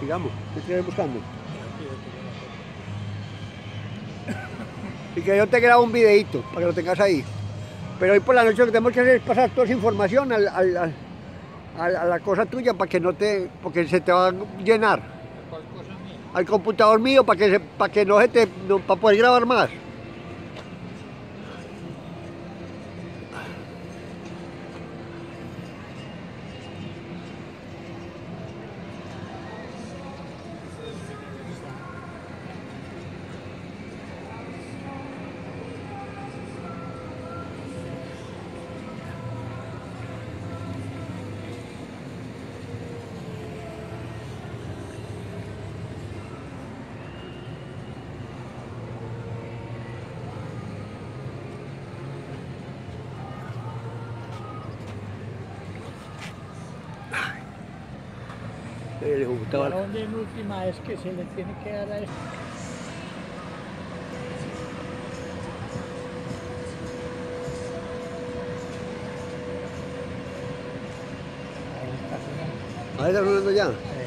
Sigamos, ¿qué estoy buscando? Y que yo te grabo un videito para que lo tengas ahí. Pero hoy por la noche lo que tenemos que hacer es pasar toda esa información a la cosa tuya para que no te... porque se te va a llenar. ¿Cuál cosa mía? Al computador mío para que no se te... no, para poder grabar más. El balón de última es que se le tiene que dar a esto. Ahí está sonando ya.